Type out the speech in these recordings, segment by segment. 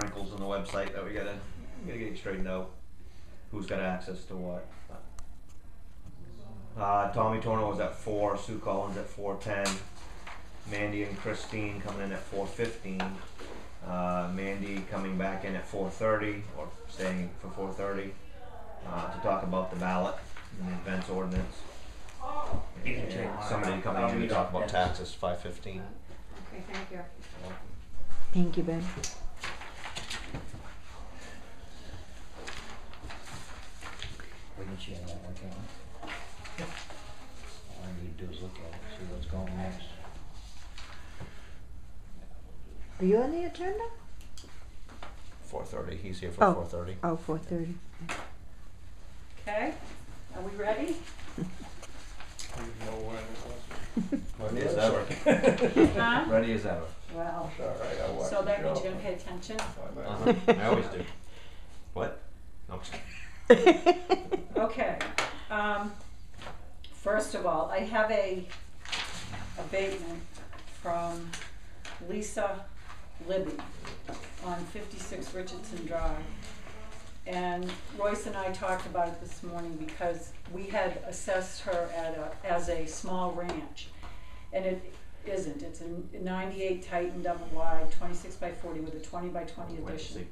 wrinkles in the website that we gotta get straightened out. Who's got access to what? Tommy Torno was at 4, Sue Collins at 4:10, Mandy and Christine coming in at 4:15, Mandy coming back in at 4:30 or staying for 4:30 to talk about the ballot and the events ordinance. Somebody coming in to talk about taxes 5:15. Okay, thank you. Thank you, Ben. Where did she have that working on? Yep. All I need to do is look at it, see what's going next. Are you on the agenda? 4:30. He's here for 4:30. Oh, 4:30. Okay. Are we ready? Ready as ever. Huh? Ready as ever. Well. Sorry, I watched. So that means you don't pay attention. Uh-huh. I always do. What? No, I'm just kidding. Okay. First of all, I have a abatement from Lisa Libby on 56 Richardson Drive. And Royce and I talked about it this morning because we had assessed her as a small ranch. And it isn't. It's a 98 Titan double wide, 26 by 40 with a 20 by 20 addition.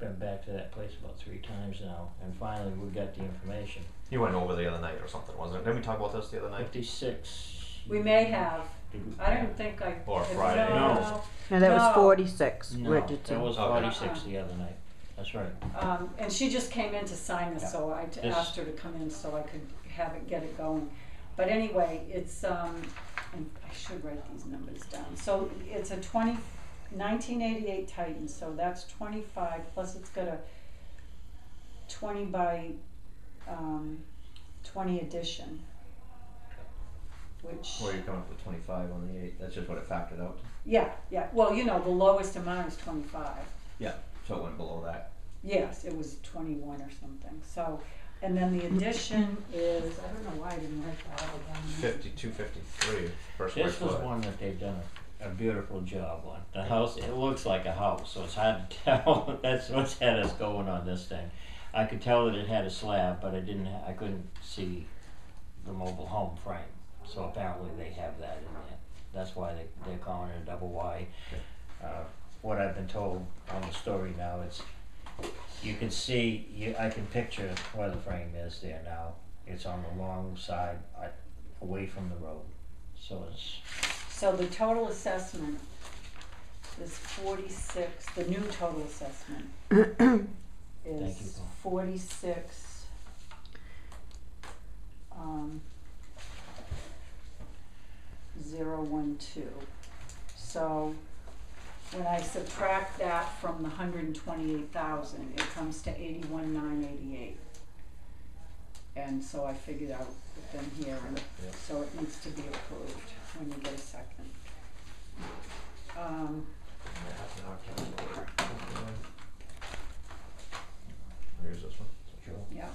Been back to that place about 3 times now, and finally we got the information. You went over the other night or something, wasn't it? Didn't we talk about this the other night? 56. We may have. I don't think I... Or Friday. No, that was 46. No, Richardson. That was 46 the other night. That's right. And she just came in to sign this, so I asked her to come in so I could get it going. But anyway, it's... and I should write these numbers down. So it's a 1988 Titan, so that's 25, plus it's got a 20 by 20 edition. Which... Well, you're coming up with 25 on the 8, that's just what it factored out. Yeah, yeah. Well, you know, the lowest amount is 25. Yeah, so it went below that. Yes, it was 21 or something. So, and then the addition is, I don't know why I didn't write that all down. 5253. This was one that they've done a beautiful job on. The house, it looks like a house, so it's hard to tell. That's what's had us going on this thing. I could tell that it had a slab, but I couldn't see the mobile home frame. So apparently they have that in there. That's why they're calling it a double Y. What I've been told on the story now is you can see, I can picture where the frame is there now. It's on the long side, away from the road. So it's... So the total assessment is 46, the new total assessment is 46, 012. So when I subtract that from the 128,000, it comes to 81,988. And so I figured out within here, so it needs to be approved when you get a second. Here's this one. Yeah.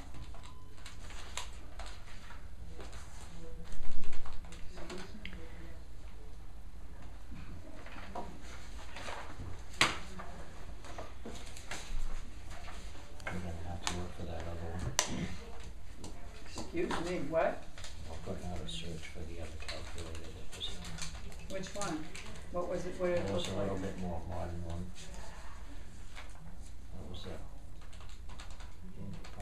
Excuse me, what? I'll put out a search for the other calculator that was in. Which one? What was it? What did it look like? It was a little bit more modern one. What was that?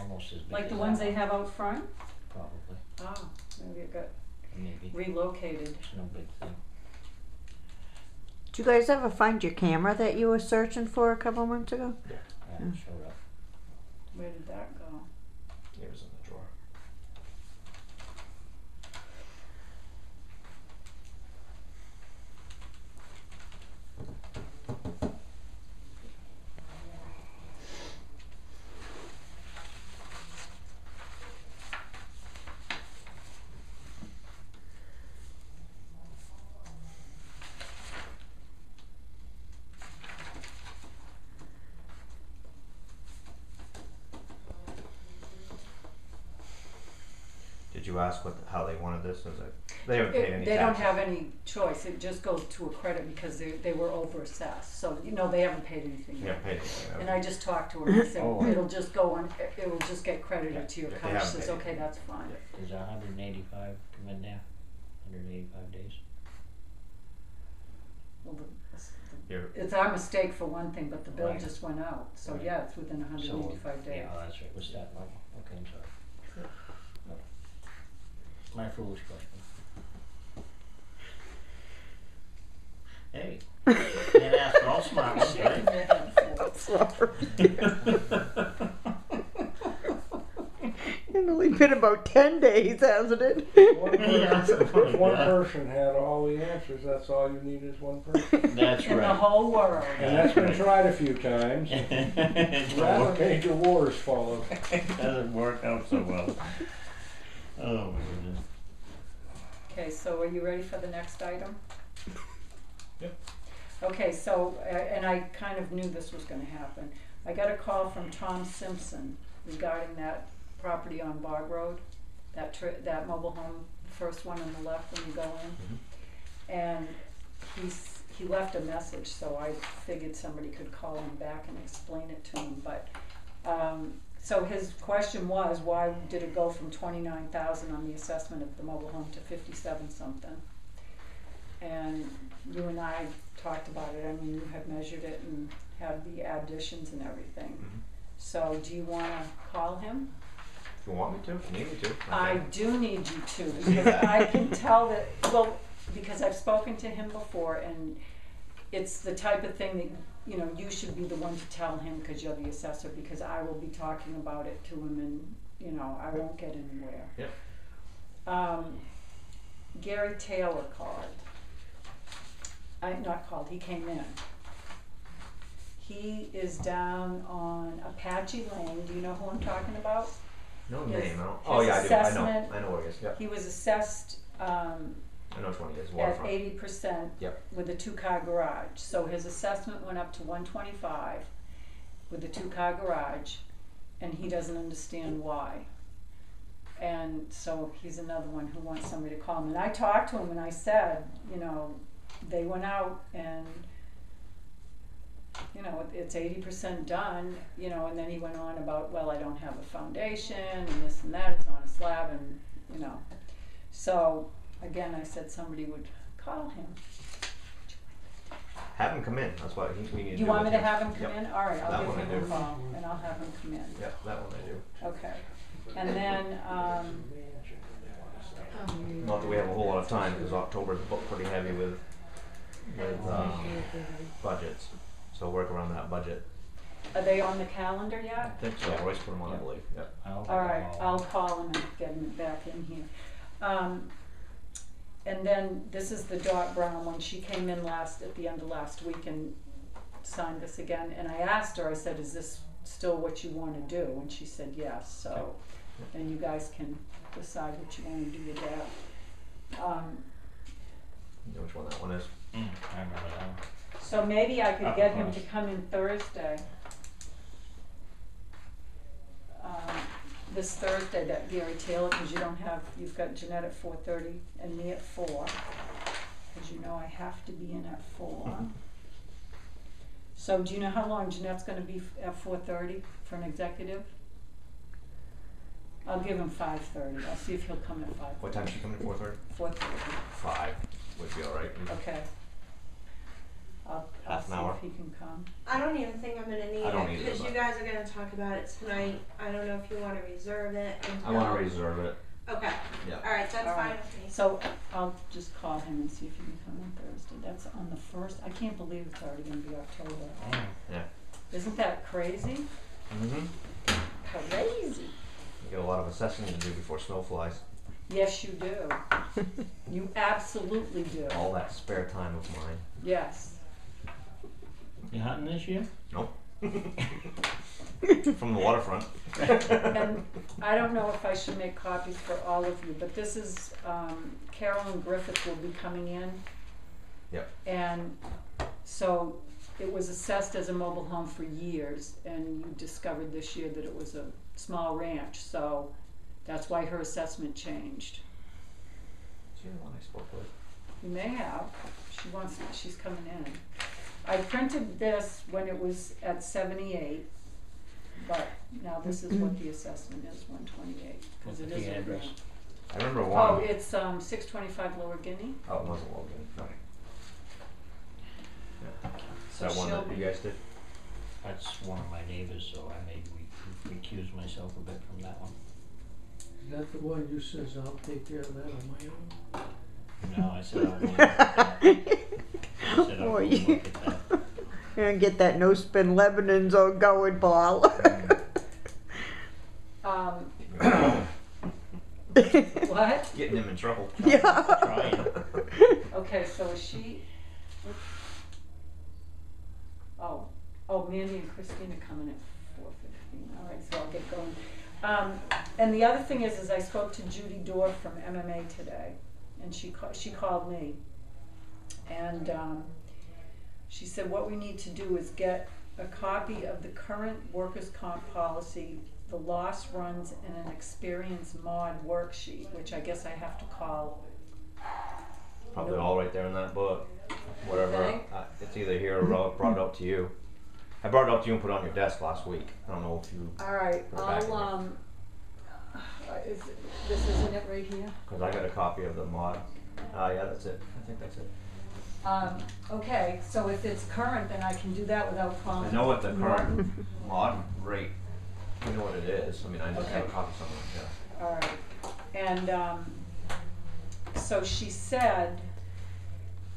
Almost as big. Like the ones they have out front? Probably. Oh, maybe it got relocated. It's no big thing. Did you guys ever find your camera that you were searching for a couple months ago? Yeah, it showed up. Where did that go? It was in the drawer. Did you ask how they wanted this? They haven't paid any taxes. They don't have any choice. It just goes to a credit because they were over-assessed. So, you know, they haven't paid anything. They haven't paid anything. And I just talked to her and said, it'll just go on, it will just get credited to your account. She says, okay, that's fine. Does 185 come in now? 185 days? Well, it's our mistake for one thing, but the bill just went out. So, yeah, it's within 185 days. Yeah, that's right. What's that level? Okay, I'm sorry. My foolish question. Hey, can't ask all smart ones, right? I'm sorry. It's only been about 10 days, hasn't it? One person had all the answers. That's all you need is one person. That's right. In the whole world. And that's been tried a few times. Rather major wars followed. Doesn't work out so well. Oh my goodness. Okay, so are you ready for the next item? Yep. Okay, so, and I kind of knew this was going to happen. I got a call from Tom Simpson regarding that property on Bog Road, that mobile home, first one on the left when you go in. And he left a message, so I figured somebody could call him back and explain it to him. But so his question was, why did it go from 29,000 on the assessment of the mobile home to 57 something? And you and I talked about it. I mean, you have measured it and had the additions and everything. So do you want to call him? If you want me to, if you need me to. Okay. I do need you to, because I can tell that, well, because I've spoken to him before, and it's the type of thing that, you know, you should be the one to tell him because you're the assessor, because I will be talking about it to him and, you know, I won't get anywhere. Yep. Gary Taylor called. He came in. He is down on Apache Lane. Do you know who I'm talking about? No name. Oh, yeah, I do. I know where he is. Yep. He was assessed. I know which one it is. At 80% with a two-car garage. So his assessment went up to 125 with a two-car garage, and he doesn't understand why. And so he's another one who wants somebody to call him. And I talked to him, and I said, you know, they went out and, you know, it's 80% done, you know, and then he went on about, well, I don't have a foundation and this and that, it's on a slab and, you know. So, again, I said somebody would call him. Have him come in. That's what we need to do. You want me to have him come in? All right, I'll give him a call and I'll have him come in. Yep, that one I do. Okay. And then, not that we have a whole lot of time because October is pretty heavy with budgets. So work around that budget. Are they on the calendar yet? I think so. Yeah. Royce put them on, I believe. Yep. All right, I'll call him and get him back in here. And then this is the Dot Brown one. She came in at the end of last week and signed this again. And I asked her, I said, is this still what you want to do? And she said yes. So then you guys can decide what you want to do with that. You know which one that one is? I remember that one. So maybe I could get him to come in Thursday. This Thursday, that Gary Taylor, because you've got Jeanette at 4:30 and me at 4, because you know I have to be in at 4. So do you know how long Jeanette's going to be at 4:30 for an executive? I'll give him 5:30. I'll see if he'll come at 5:30. What time is she coming at 4:30? 4:30. 5 would be all right. Okay. I'll see if he can come. I don't even think I'm going to need it because you guys are going to talk about it tonight. I don't know if you want to reserve it. I want to reserve it. Okay. Yeah. All right, that's fine with me. So I'll just call him and see if he can come on Thursday. That's on the 1st. I can't believe it's already going to be October. Yeah. Isn't that crazy? Crazy. You get a lot of assessing to do before snow flies. Yes, you do. You absolutely do. All that spare time of mine. Yes. You hunting this year? Nope. From the waterfront. And I don't know if I should make copies for all of you, but this is Carolyn Griffith will be coming in. Yep. And so it was assessed as a mobile home for years, and you discovered this year that it was a small ranch, so that's why her assessment changed. She's the one I spoke with. You may have. She wants. She's coming in. I printed this when it was at 78, but now this is what the assessment is, 128, because it is address. I remember one. Oh, it's 625 Lower Guinea. Oh, it wasn't Lower Guinea. Sorry. Yeah. Is that one that you guys did? That's one of my neighbors, so I may recuse myself a bit from that one. Is that the one you says I'll take care of that on my own? No, I said I'll look at that. I said I'll look at that. You're going to get that no-spin Lebanon's all going, Paul. What? Getting him in trouble. Yeah. Trying. Okay, so she... Oh. Oh, Mandy and Christine are coming at 4:15. All right, so I'll get going. And the other thing is I spoke to Judy Dorr from MMA today, and she called me, and she said what we need to do is get a copy of the current workers' comp policy, the loss runs, and an experience mod worksheet, which I guess I have to call. Probably all right there in that book. Whatever, it's either here or brought up to you. I brought it up to you and put it on your desk last week. I don't know if you... All right, I'll, this isn't it right here? Because I got a copy of the mod. Yeah, that's it. I think that's it. Okay, so if it's current, then I can do that without calling. I know what the current mod rate, I know what it is. I mean, I just have a copy of something like that. All right. And so she said,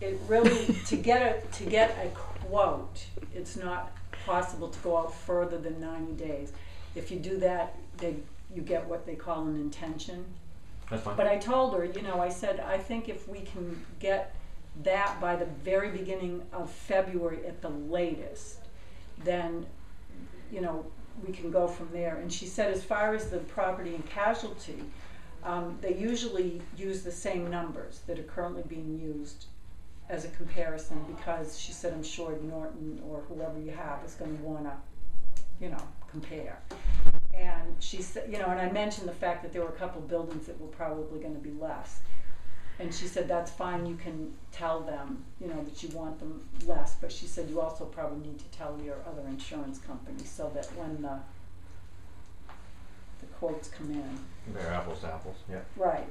it really, to get a quote, it's not possible to go out further than 90 days. If you do that, you get what they call an intention. That's fine. But I told her, you know, I said, I think if we can get that by the very beginning of February at the latest, then, you know, we can go from there. And she said as far as the property and casualty, they usually use the same numbers that are currently being used as a comparison, because she said, I'm sure Norton or whoever you have is going to want to, you know, compare. And she said, you know, and I mentioned the fact that there were a couple buildings that were probably going to be less. And she said, that's fine, you can tell them, you know, that you want them less. But she said, you also probably need to tell your other insurance company so that when the quotes come in, they're apples to apples, yeah. Right.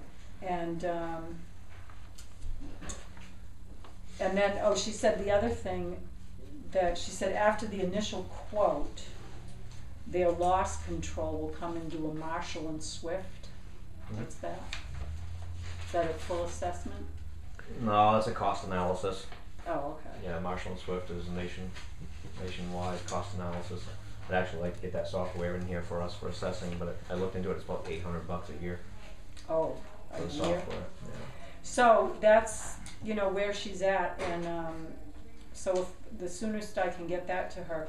And then, oh, she said the other thing that she said after the initial quote, their loss control will come and do a Marshall and Swift. What's that? Is that a full assessment? No, that's a cost analysis. Oh, okay. Yeah, Marshall and Swift is a nationwide cost analysis. I'd actually like to get that software in here for us for assessing, but I looked into it. It's about $800 a year. Oh, for the software. Yeah. So that's, you know, where she's at, and so if the soonest I can get that to her,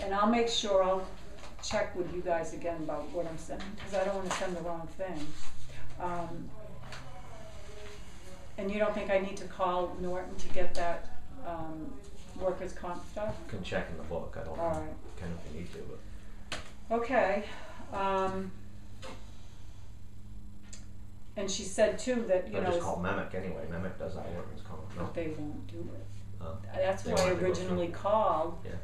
and I'll make sure I'll check with you guys again about what I'm sending, because I don't want to send the wrong thing. And you don't think I need to call Norton to get that workers' comp stuff? You can check in the book. I don't know kind of if you need to, but. Okay. And she said too that you know. Just call Mimic anyway. Mimic does that workman's comp. No, they won't do it. That's why I originally called. Yeah.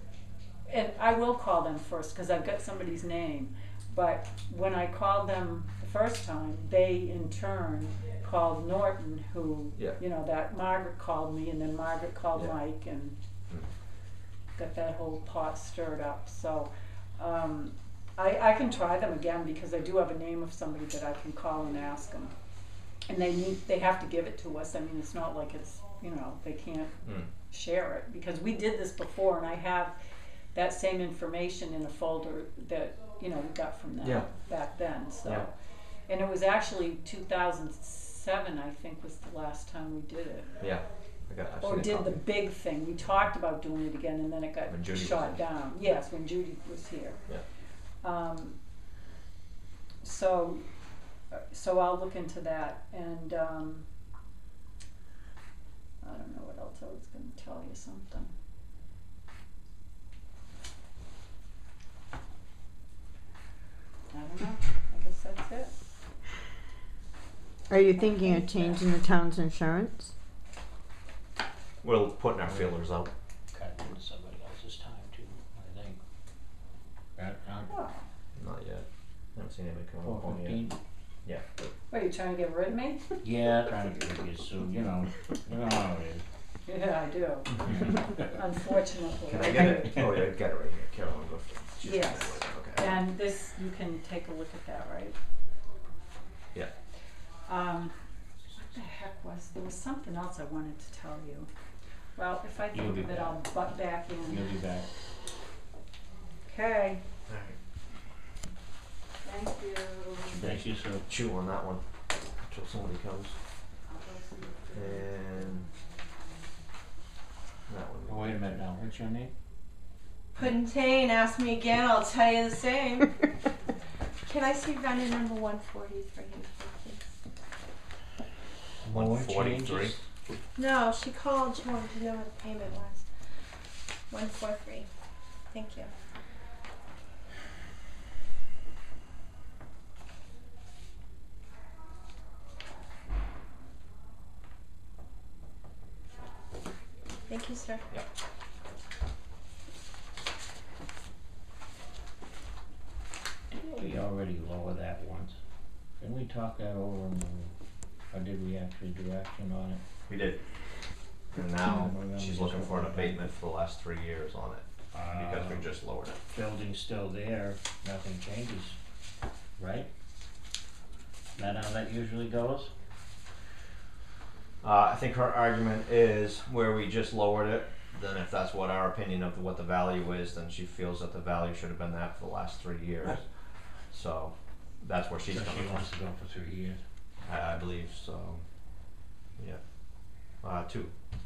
And I will call them first because I've got somebody's name. But when I called them the first time, they in turn called Norton, who you know that Margaret called me, and then Margaret called Mike, and got that whole pot stirred up. So. I can try them again because I do have a name of somebody that I can call and ask them. And they have to give it to us. I mean, it's not like it's, you know, they can't share it, because we did this before, and I have that same information in a folder that, you know, we got from them back then. So, and it was actually 2007, I think, was the last time we did it. Yeah. Or did the big thing. We talked about doing it again, and then it got shot down. Yes, when Judy was here. Yeah. So I'll look into that, and I don't know what else I was going to tell you something. I don't know. I guess that's it. Are you thinking of changing the town's insurance? We'll put our feelers out. Cut into somebody else's time too, I think. Not yet. I haven't seen anybody come up on yet. Yeah. What, are you trying to get rid of me? Yeah, trying to get rid of you soon, you know how it is. Yeah, I do. Unfortunately. Can I get it? Oh, yeah, I've got it right here. Carolyn Griffith. Yes. Okay. And this, you can take a look at that, right? Yeah. What the heck was, there was something else I wanted to tell you. Well, if I think of it, I'll butt back in. You'll be back. Okay. All right. Thank you. Thank you, sir. Chew on that one until somebody comes. And... Oh, wait a minute now. What's your name? Puddintain. Ask me again. I'll tell you the same. Can I see vendor number 143? Please? 143. No, she called. She wanted to know what the payment was. 143. Thank you. Thank you, sir. Yep. Didn't we already lower that once? Didn't we talk that over, or did we actually do action on it? We did. And now she's looking for an abatement for the last 3 years on it, because we just lowered it. Building's still there, nothing changes, right? Is that how that usually goes? I think her argument is where we just lowered it, then if that's what our opinion of what the value is, then she feels that the value should have been that for the last 3 years. So that's where she's coming from. She wants to go for 3 years. I believe so. Yeah. 2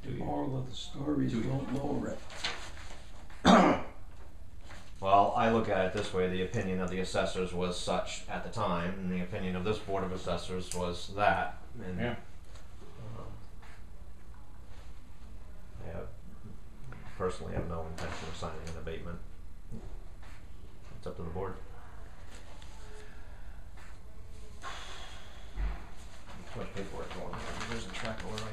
years. Moral of the story is don't lower it. Well, I look at it this way. The opinion of the assessors was such at the time, and the opinion of this board of assessors was that. And yeah. Personally, I have no intention of signing an abatement. It's up to the board. Too much paperwork going on. It doesn't track where I am.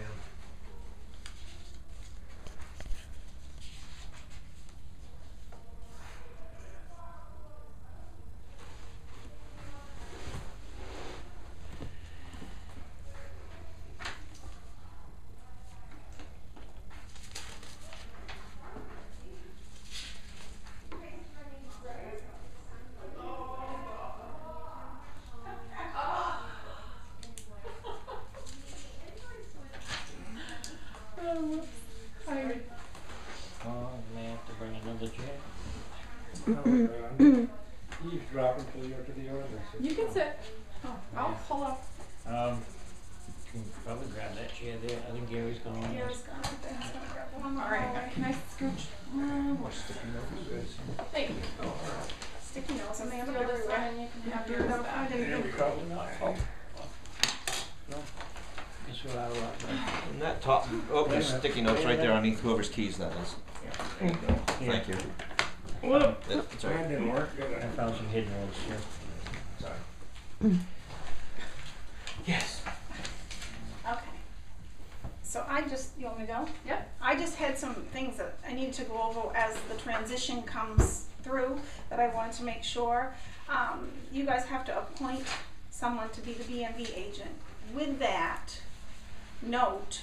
Whoever's keys that is. There you go. Thank you. Well, it's all right. That didn't work. I found some hidden ones here. Sorry. Yes. Okay. So I just, you want me to go? Yep. I just had some things that I need to go over as the transition comes through that I wanted to make sure. You guys have to appoint someone to be the BMV agent. With that note,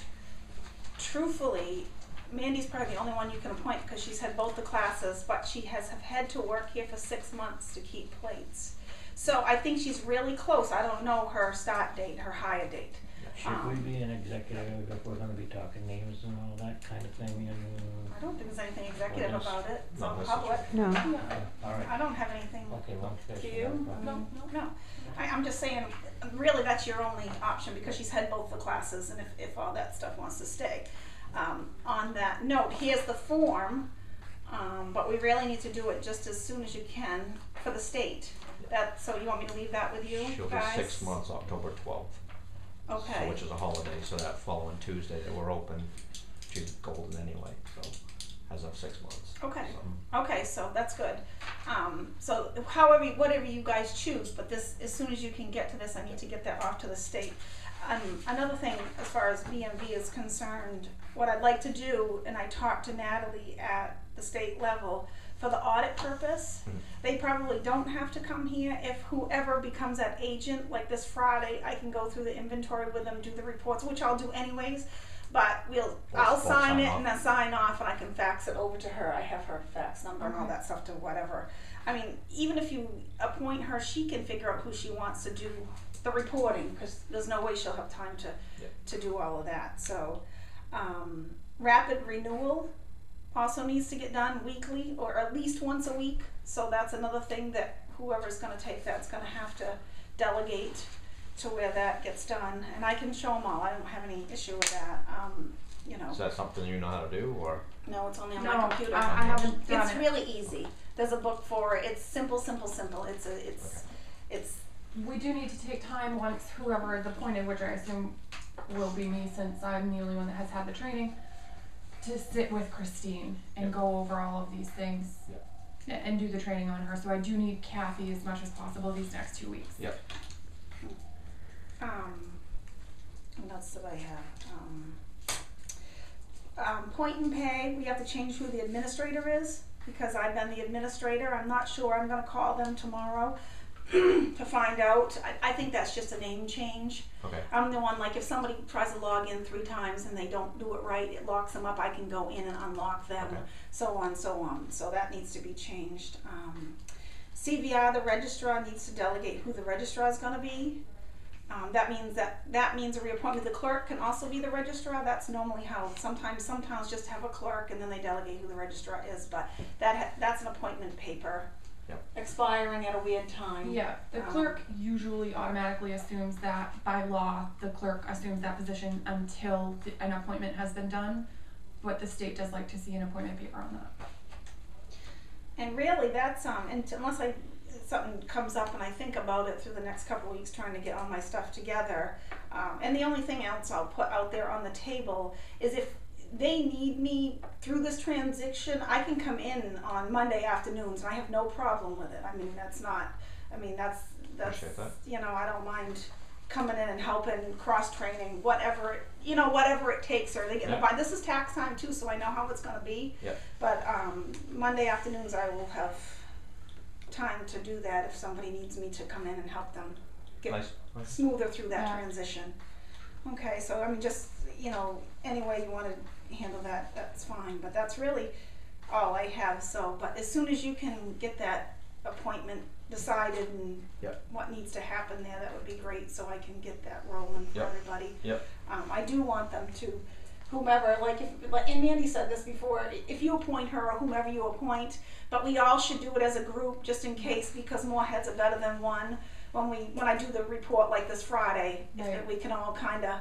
truthfully, Mandy's probably the only one you can appoint because she's had both the classes, but she has had to work here for 6 months to keep plates. So I think she's really close. I don't know her start date, her hire date. Should we be an executive if we're going to be talking names and all that kind of thing? And I don't think there's anything executive about it. It's not public. No. All right. I don't have anything. Okay, well, do you? No. I'm just saying, really, that's your only option because she's had both the classes, and if all that stuff wants to stay. On that note, here's the form, but we really need to do it just as soon as you can for the state. That, so you want me to leave that with you guys? She'll be 6 months, October 12th, okay. So, which is a holiday, so that following Tuesday that we're open, she's golden anyway, so as of 6 months. Okay, so that's good. So however, whatever you guys choose, but this, as soon as you can get to this, I need to get that off to the state. Another thing, as far as BMV is concerned, what I'd like to do, and I talked to Natalie at the state level, for the audit purpose, they probably don't have to come here. If whoever becomes that agent, like this Friday, I can go through the inventory with them, do the reports, which I'll do anyways. But I'll sign it and then sign off, and I can fax it over to her. I have her fax number and all that stuff to whatever. I mean, even if you appoint her, she can figure out who she wants to do the reporting, because there's no way she'll have time to do all of that. So rapid renewal also needs to get done weekly or at least once a week. So that's another thing that whoever's going to take that's going to have to delegate to where that gets done, and I can show them all. I don't have any issue with that. You know, is that something you know how to do, or no? It's only on my computer. I haven't done it. It's really easy. There's a book for it. It's simple, simple, simple. It's. We do need to take time once whoever is appointed, which I assume will be me, since I'm the only one that has had the training, to sit with Christine and go over all of these things and do the training on her. So I do need Kathy as much as possible these next 2 weeks. Yep. And that's what I have. Point and pay, we have to change who the administrator is, because I've been the administrator. I'm not sure. I'm going to call them tomorrow to find out. I think that's just a name change. Okay. I'm the one, like, if somebody tries to log in 3 times and they don't do it right, it locks them up. I can go in and unlock them, so on, so on. So that needs to be changed. CVI, the registrar, needs to delegate who the registrar is going to be. That means a reappointment. The clerk can also be the registrar. That's normally how some towns just have a clerk and then they delegate who the registrar is. But that's an appointment paper, expiring at a weird time. Yeah, the clerk usually automatically assumes that by law. The clerk assumes that position until an appointment has been done. But the state does like to see an appointment paper on that. And really, that's unless something comes up and I think about it through the next couple of weeks trying to get all my stuff together. And the only thing else I'll put out there on the table is if they need me through this transition, I can come in on Monday afternoons and I have no problem with it. I mean, that's you know, I don't mind coming in and helping, cross training, whatever it takes, or they get by. This is tax time too, so I know how it's going to be. But Monday afternoons I will have time to do that if somebody needs me to come in and help them get smoother through that transition. Okay, so I mean, just, you know, any way you want to handle that, that's fine. But that's really all I have. So, but as soon as you can get that appointment decided and what needs to happen there, that would be great, so I can get that rolling for everybody. I do want them to, whomever, and Mandy said this before, if you appoint her or whomever you appoint, but we all should do it as a group just in case, because more heads are better than one. When I do the report like this Friday, if we can all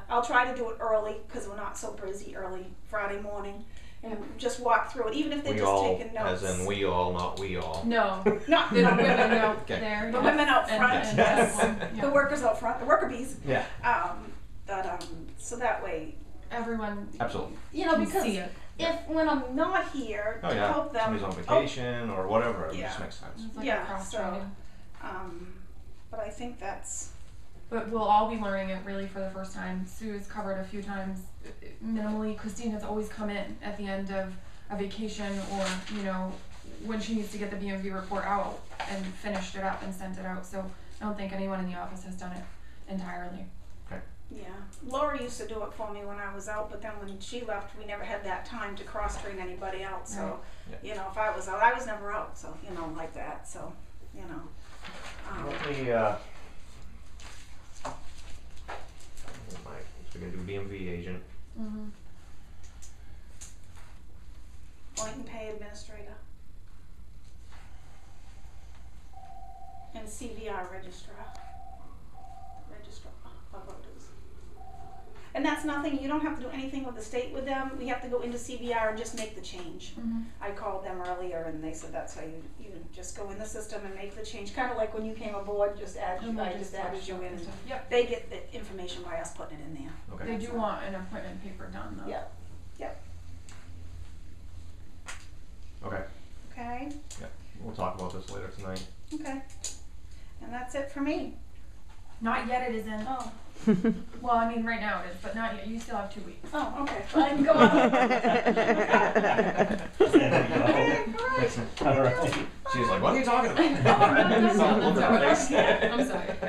I'll try to do it early, because we're not so busy early Friday morning, and just walk through it, even if they're taking notes. As in we all, not we all. No, not the women out there. The women out front, the workers out front, the worker bees. Yeah. So that way, everyone, absolutely, you know, because if when I'm not here to help them, somebody's on vacation or whatever, it just makes sense. It's like so, but I think that's. But we'll all be learning it really for the first time. Sue has covered a few times minimally. Christine has always come in at the end of a vacation, or you know, when she needs to get the BMV report out and finished it up and sent it out. So I don't think anyone in the office has done it entirely. Yeah, Laura used to do it for me when I was out, but then when she left, we never had that time to cross-train anybody out. So, you know, if I was out, I was never out. So, you know, like that. So, you know. So we're gonna do BMV agent. Point and pay administrator. And CVI registrar. And that's nothing, you don't have to do anything with the state with them. We have to go into CVR and just make the change. I called them earlier and they said that's how you just go in the system and make the change. Kind of like when you came aboard, I just added you in. They get the information by us putting it in there. They do want an appointment paper done though. Okay. Okay. we'll talk about this later tonight. Okay. And that's it for me. Not yet it is in. Oh. Well, I mean right now it is, but not yet. You still have 2 weeks. Oh, okay. I'm going. Okay, she's like, what are you talking about? I'm sorry. I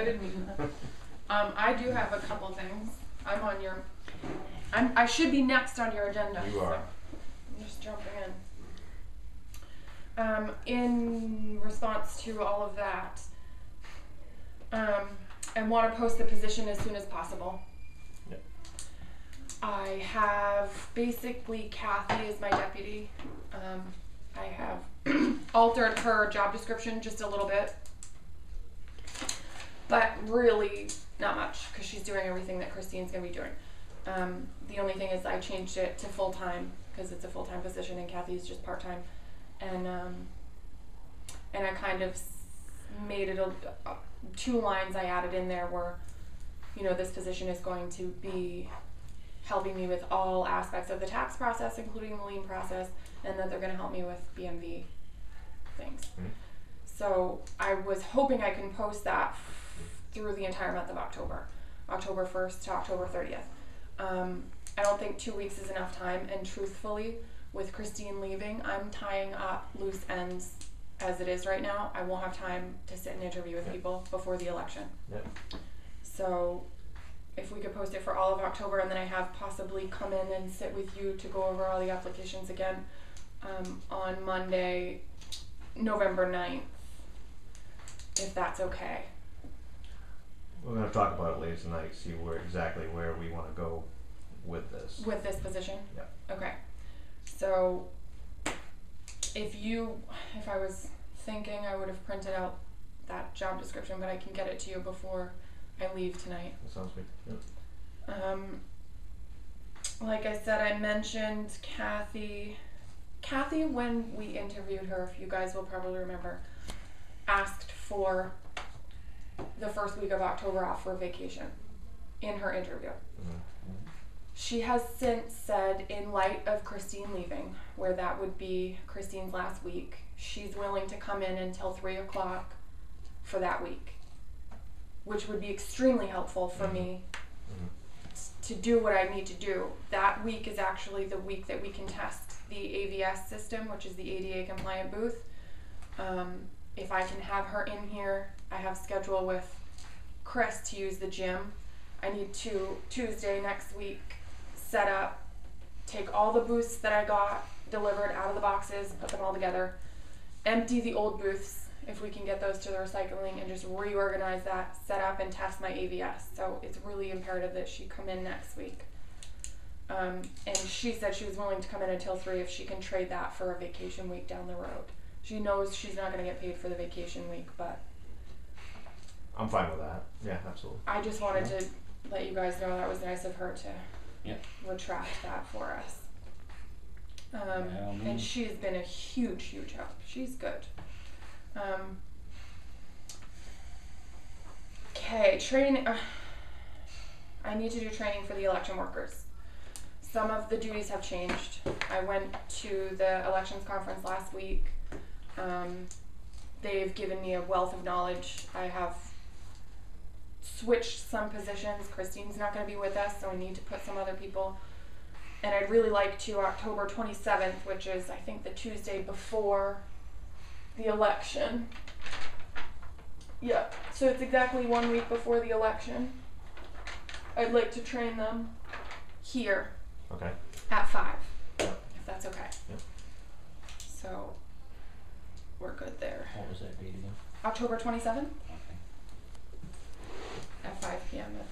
didn't mean that. I do have a couple things. I'm on your... I should be next on your agenda. You are. So I'm just jumping in. In response to all of that, I want to post the position as soon as possible. Yep. I have basically Kathy as my deputy. I have altered her job description just a little bit, but really not much because she's doing everything that Christine's going to be doing. The only thing is I changed it to full-time because it's a full-time position and Kathy's just part-time. And I kind of made it two lines I added in there were, you know, this position is going to be helping me with all aspects of the tax process, including the lien process, and that they're going to help me with BMV things. Mm-hmm. So I was hoping I can post that through the entire month of October, October 1st to October 30th. I don't think 2 weeks is enough time, and truthfully, with Christine leaving, I'm tying up loose ends as it is right now. I won't have time to sit and interview with people before the election. Yep. So if we could post it for all of October, and then I have possibly come in and sit with you to go over all the applications again on Monday, November 9th, if that's okay. We're going to talk about it later tonight, see where exactly where we want to go with this. With this position? Yep. Okay. So if I was thinking, I would have printed out that job description, but I can get it to you before I leave tonight. That sounds good. Yeah. Like I said, I mentioned Kathy. Kathy, when we interviewed her, if you guys will probably remember, asked for the first week of October off for vacation in her interview. Mm-hmm. She has since said, in light of Christine leaving, where that would be Christine's last week, she's willing to come in until 3 o'clock for that week, which would be extremely helpful for me to do what I need to do. That week is actually the week that we can test the AVS system, which is the ADA compliant booth. If I can have her in here, I have schedule with Chris to use the gym. I need to Tuesday next week set up, take all the booths that I got delivered out of the boxes, put them all together, empty the old booths if we can get those to the recycling, and just reorganize that, set up, and test my AVS. So it's really imperative that she come in next week. And she said she was willing to come in until 3 if she can trade that for a vacation week down the road. She knows she's not going to get paid for the vacation week, but... I'm fine with that. Yeah, absolutely. I just wanted to let you guys know that was nice of her to... Yeah. Retract that for us. And she's been a huge, huge help. She's good. Okay, training. I need to do training for the election workers. Some of the duties have changed. I went to the elections conference last week. They've given me a wealth of knowledge. I have switched some positions. Christine's not going to be with us, so I need to put some other people. And I'd really like to October 27th, which is I think the Tuesday before the election. Yeah, so it's exactly 1 week before the election. I'd like to train them here. Okay. At 5, if that's okay. Yep. So we're good there. What was that date again? October 27th. At 5 p.m. at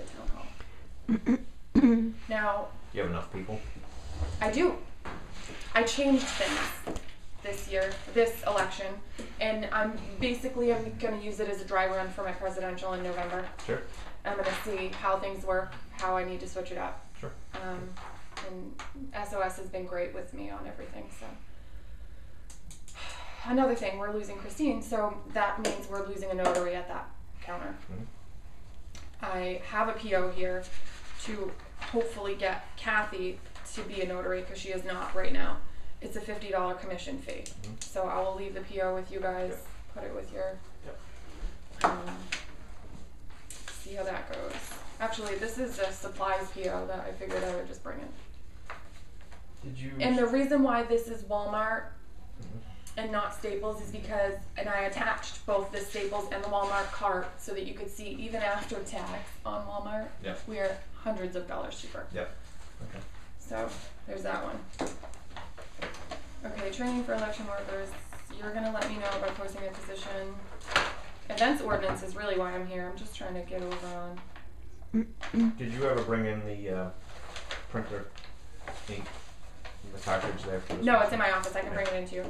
the town hall. Now... Do you have enough people? I do. I changed things this year, this election, and I'm going to use it as a dry run for my presidential in November. Sure. I'm going to see how things work, how I need to switch it up. Sure. And SOS has been great with me on everything, so... Another thing, we're losing Christine, so that means we're losing a notary at that counter. Mm-hmm. I have a PO here to hopefully get Kathy to be a notary because she is not right now. It's a $50 commission fee. Mm-hmm. So I will leave the PO with you guys, put it with your, see how that goes. Actually, this is a supplies PO that I figured I would just bring in. And the reason why this is Walmart and not Staples is because, and I attached both the Staples and the Walmart cart so that you could see even after tax on Walmart, we are hundreds of dollars cheaper. Okay. So there's that one. Okay, training for election workers. You're gonna let me know about posting a position. Events ordinance is really why I'm here. I'm just trying to get over on. Did you ever bring in the printer ink, the cartridge there? For no, it's in my office. I can bring it into you.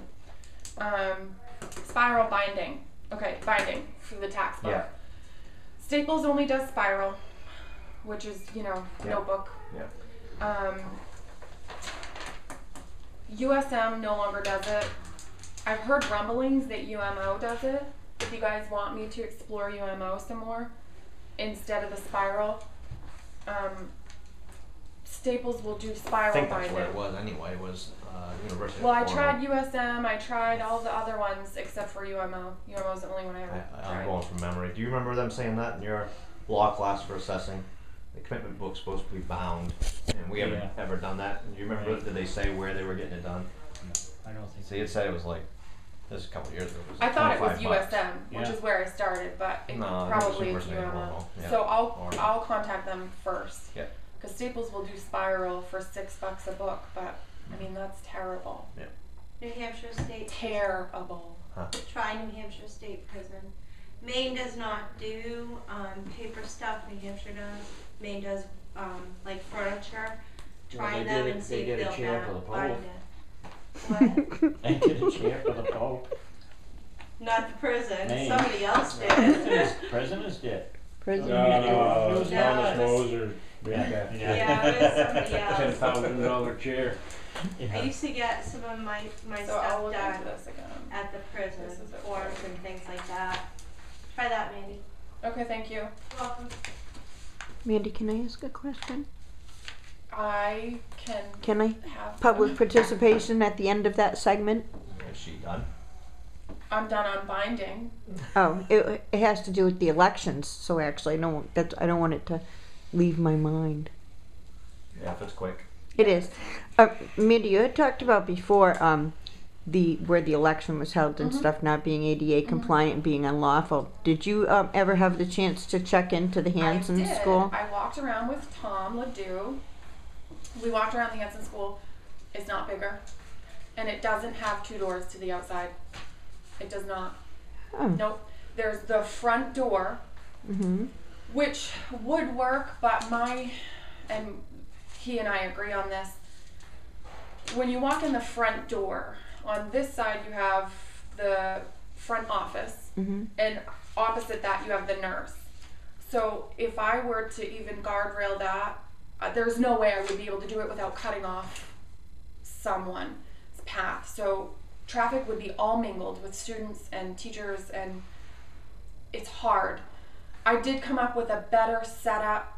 Spiral binding. Okay, binding for the tax book. Yeah. Staples only does spiral, which is, you know, notebook. Yeah. USM no longer does it. I've heard rumblings that UMO does it. If you guys want me to explore UMO some more instead of the spiral, Staples will do spiral binding. I think that's where it was anyway, was University. Well, I tried USM, I tried all the other ones except for UMO. UMO is the only one I ever tried. I'm going from memory. Do you remember them saying that in your law class for assessing? The commitment book's supposed to be bound, and we haven't ever done that. Do you remember, did they say where they were getting it done? No, I don't think so. It said it was like, this was a couple of years ago. It was I thought it was USM, which is where I started, but it probably is UMO. So I'll contact them first. Yeah. Because Staples will do spiral for $6 a book, but I mean, that's terrible. Yeah. New Hampshire State. Terrible. Huh. Try New Hampshire State Prison. Maine does not do paper stuff. New Hampshire does. Maine does like furniture. Try them and see if they'll find it. What? They did a chair for the Pope. Not the prison. Maine. Somebody else did. Prisoners did. Prisoners. No, it was Thomas Moser. Yeah, yeah, it was somebody else. $10,000 chair. Yeah. I used to get some of my stuff done at the prison, forms and things like that. Try that, Mandy. Okay, thank you. You're welcome. Mandy, can I ask a question? I can. Can I have public participation at the end of that segment? Is she done? I'm done on binding. Oh, it has to do with the elections. So actually, I don't want it to leave my mind. Yeah, if it's quick. It is. Mandy, you had talked about before. Where the election was held and stuff not being ADA compliant and being unlawful. Did you ever have the chance to check into the Hanson School? I walked around with Tom Ledoux. We walked around the Hanson School. It's not bigger, and it doesn't have two doors to the outside. It does not. Oh. Nope. There's the front door, which would work, but and he and I agree on this. When you walk in the front door, on this side you have the front office, and opposite that you have the nurse. So if I were to even guardrail that, there's no way I would be able to do it without cutting off someone's path. So traffic would be all mingled with students and teachers, and it's hard. I did come up with a better setup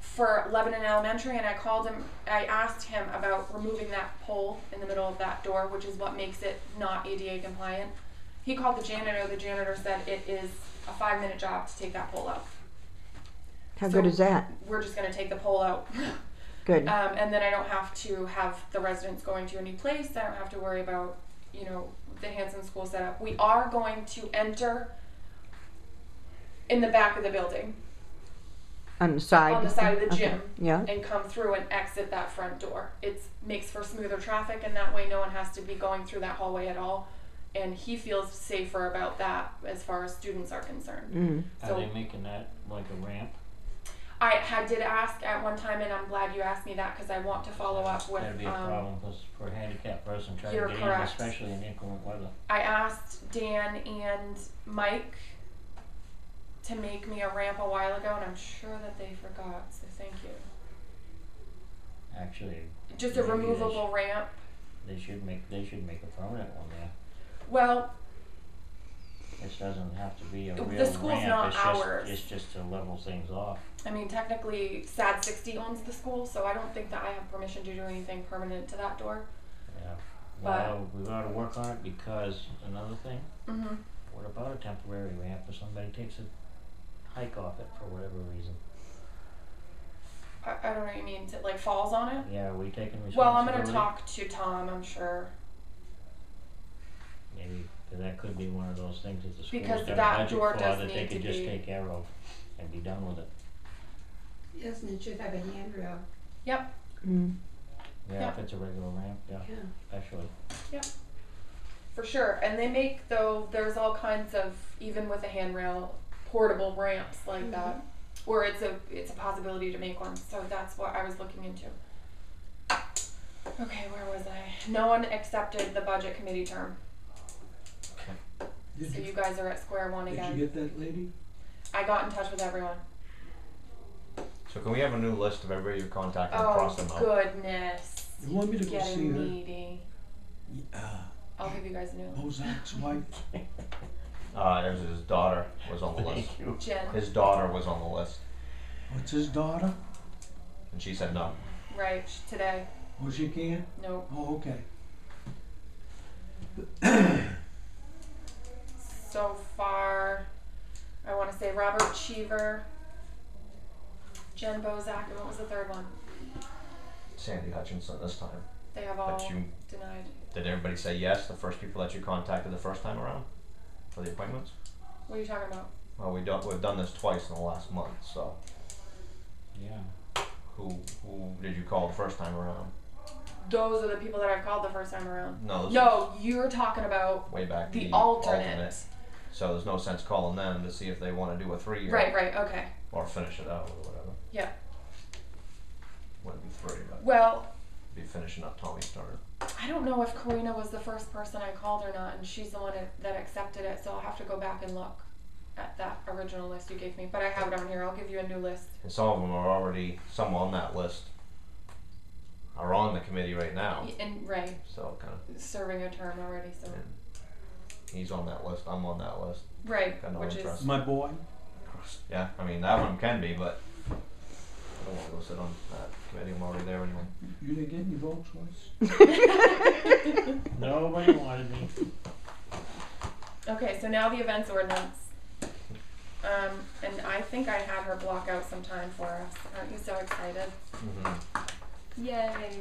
for Lebanon Elementary, and I asked him about removing that pole in the middle of that door, which is what makes it not ADA compliant. He called the janitor. The janitor said it is a 5-minute job to take that pole out. How good is that? We're just gonna take the pole out. Good. And then I don't have to have the residents going to a new place. I don't have to worry about, you know, the Hanson School setup. We are going to enter in the back of the building. On the side of the gym, and come through and exit that front door. It makes for smoother traffic, and that way no one has to be going through that hallway at all. And he feels safer about that as far as students are concerned. Are they making that like a ramp? I did ask at one time, and I'm glad you asked me that because I want to follow up with. That'd be a problem for a handicapped person trying to get in, especially in inclement weather. I asked Dan and Mike to make me a ramp a while ago, and I'm sure that they forgot, so thank you. Actually, just a removable ramp. They should make a permanent one there. Well, this doesn't have to be a real ramp. The school's not ours. It's just to level things off. I mean, technically SAD60 owns the school, so I don't think that I have permission to do anything permanent to that door. Well, we ought to work on it because another thing. Mm-hmm. What about a temporary ramp if somebody takes a hike off it for whatever reason? I don't know what you mean. To, like, falls on it? Yeah, we taking responsibility. Well, I'm going to talk to Tom, I'm sure. Maybe that could be one of those things that the school's got a budget for that they could just take care of and be done with it. Doesn't it should have a handrail? Yep. Mm-hmm. Yeah, if it's a regular ramp, yeah, actually. Yep. For sure. And they make, though, there's all kinds of, even with a handrail, portable ramps like mm-hmm. that. Or it's a possibility to make one. So that's what I was looking into. Okay, where was I? No one accepted the budget committee term. Okay. So you guys are at square one again. Did you get that lady? I got in touch with everyone. So can we have a new list of everybody you contact and cross them out? Oh, goodness. You want me to go see her? Needy. Yeah. I'll give you guys a new list. Mozart's wife. His daughter was on the list. Jen. His daughter was on the list. What's his daughter? And she said no. Right, today. Oh, she can't? Nope. Oh, okay. So far, I want to say Robert Cheever, Jen Bozak, and what was the third one? Sandy Hutchinson this time. They have all denied. Did everybody say yes, the first people that you contacted the first time around? For the appointments? What are you talking about? Well, we've done this twice in the last month, so. Yeah. Who did you call the first time around? Those are the people that I've called the first time around. No, you're talking about way back the alternate. So there's no sense calling them to see if they want to do a 3-year. Right, okay. Or finish it out or whatever. Yeah. Wouldn't be 3, but well, be finishing up Tommy's turn. I don't know if Karina was the first person I called or not, and she's the one that accepted it, so I'll have to go back and look at that original list you gave me. But I have it on here. I'll give you a new list. And some of them are already, some on that list are on the committee right now. And Ray. So kind of. Serving a term already, so. He's on that list. I'm on that list. Right, no which interest. Is. My boy. Yeah, I mean, that one can be, but I don't want to go sit on that committee. I'm already there anyway. You didn't get any votes, Royce? Nobody wanted me. Okay, so now the events ordinance. And I think I had her block out some time for us. Aren't you so excited? Mm-hmm. Yay.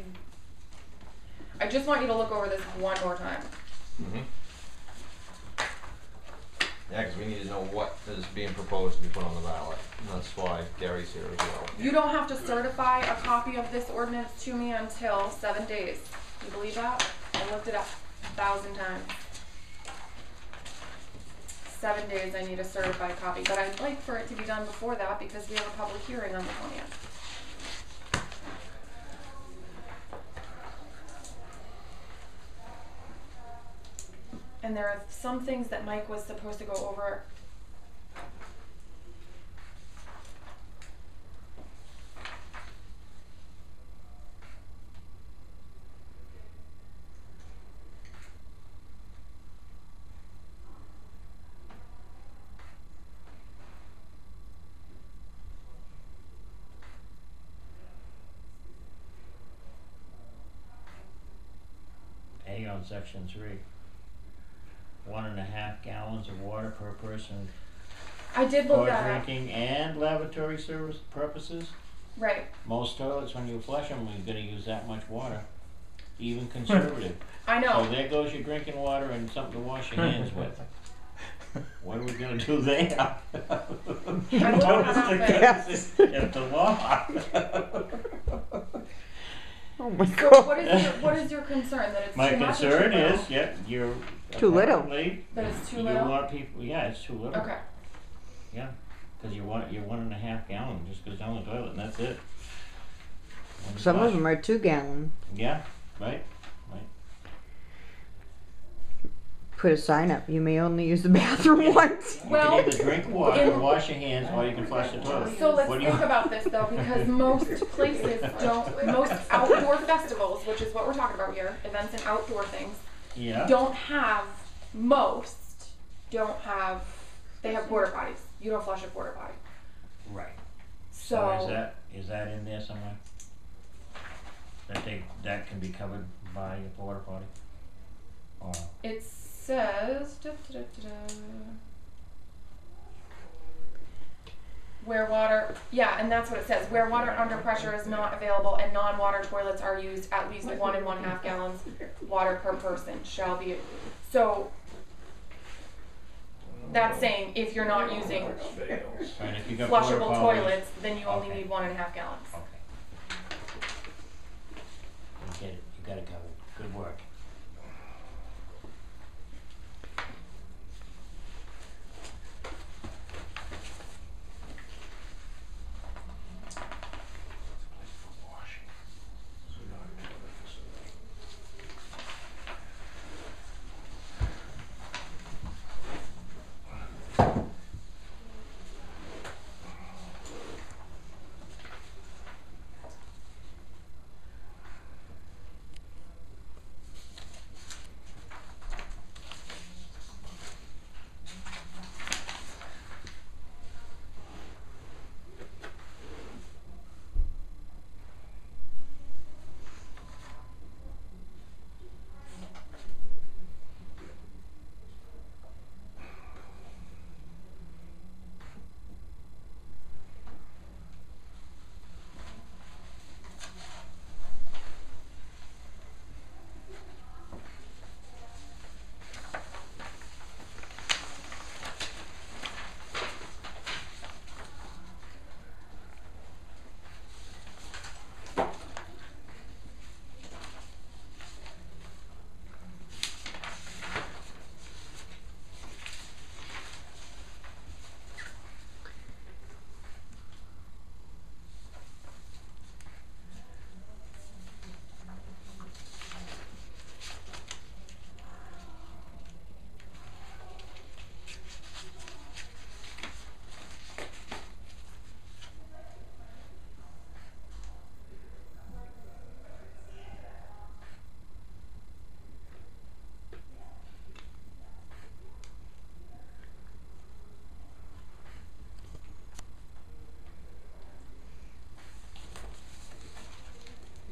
I just want you to look over this one more time. Mm-hmm. Yeah, because we need to know what is being proposed to be put on the ballot. And that's why Gary's here as well. You don't have to certify a copy of this ordinance to me until 7 days. You believe that? I looked it up 1,000 times. 7 days I need a certified copy. But I'd like for it to be done before that because we have a public hearing on the 20th. And there are some things that Mike was supposed to go over. A on section 3. 1.5 gallons of water per person. I did look that up. For drinking and lavatory service purposes. Right. Most toilets, when you flush them, you're going to use that much water. Even conservative. I know. So there goes your drinking water and something to wash your hands with. What are we going to do there? Oh my God. So what is your concern? That it's too much? My concern is, you're too little. But it's too little? It's too little. Okay. Yeah, because you're 1.5 gallon just goes down the toilet and that's it. Some of them are 2 gallon. Yeah, right. Put a sign up, you may only use the bathroom once. Well, you can either drink water or wash your hands or you can flush the toilet. So let's think about this though, because most places don't, most outdoor festivals, which is what we're talking about here, events and outdoor things, they have porta potties. You don't flush a porta potty. Right. So is that in there somewhere? That can be covered by a porta potty? It says, where water, yeah, and that's what it says, where water under pressure is not available and non-water toilets are used, at least 1 and 1/2 gallons water per person shall be, so that's saying if you're not using flushable toilets, then you only need 1 and a half gallons. Okay. You get it, you got it covered. Good work.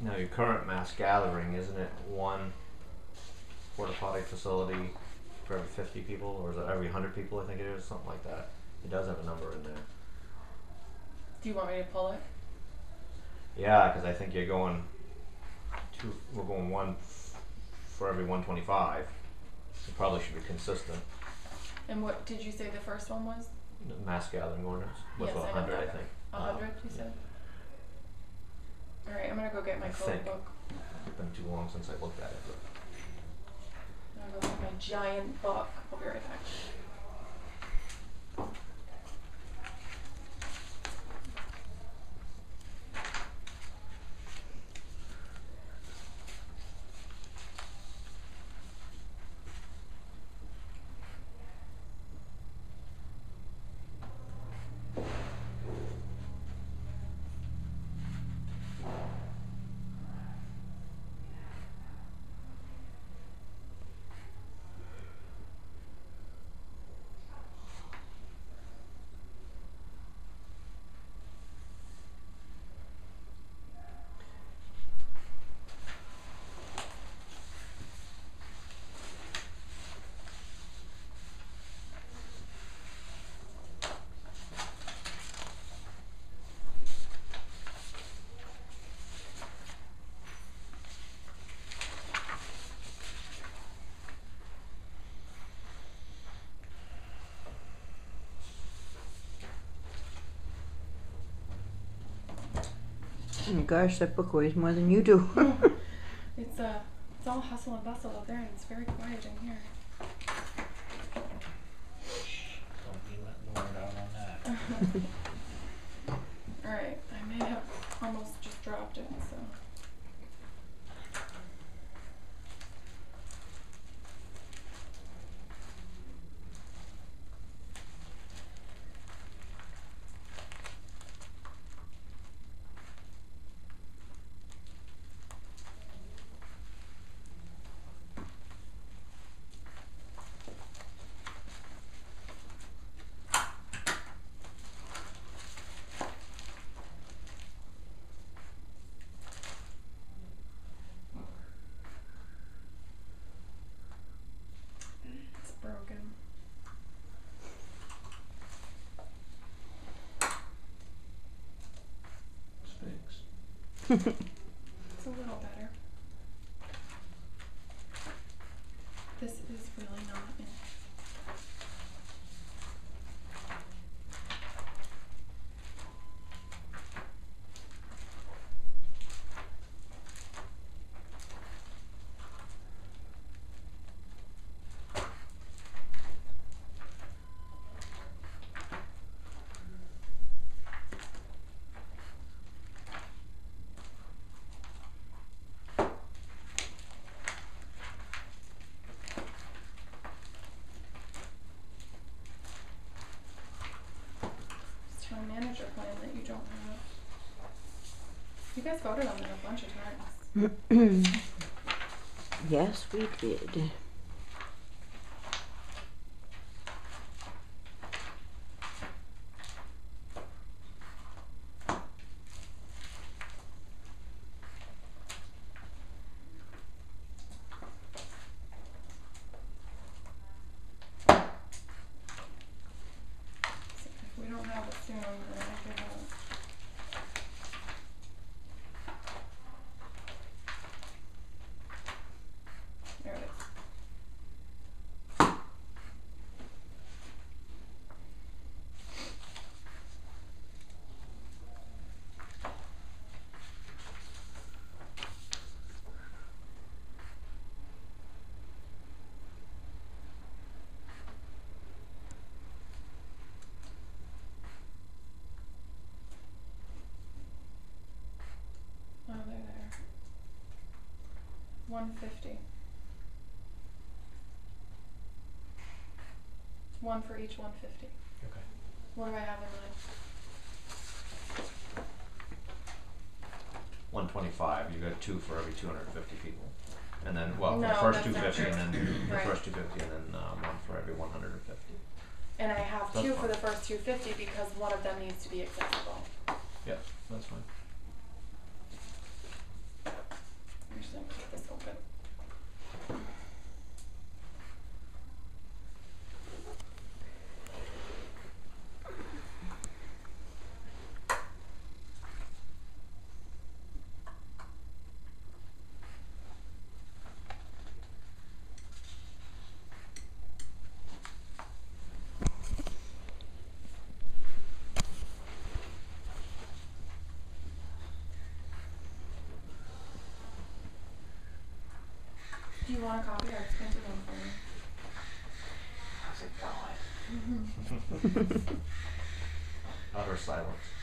Now your current mass gathering, isn't it one porta potty facility for every 50 people, or is it every 100 people? I think it is, something like that. It does have a number in there. Do you want me to pull it? Yeah, because I think you're going two. We're going one for every 125. It probably should be consistent. And what did you say the first one was? The mass gathering ordinance was 100, I think. 100, you said. All right, I'm gonna go get my code book. It's been too long since I looked at it. I'm gonna go get my giant book. I'll be right back. Oh my gosh, that book weighs more than you do. It's all hustle and bustle up there, and it's very quiet in here. Don't be letting Laura down on that. All right, I may have almost just dropped it, so. It's a little better. This is really not in. Manager plan that you don't have. You guys voted on that a bunch of times. Yes, we did. There. 150. One for each 150. Okay. What do I have in mind? 125. You got two for every 250 people, and then well, no, the first 250, and then the right. First 250, and then one for every 150. And I have that's two fine. For the first 250 because one of them needs to be accessible. Yeah, that's fine. Do you want a copy or it's printed on for me? How's it going? Utter silence.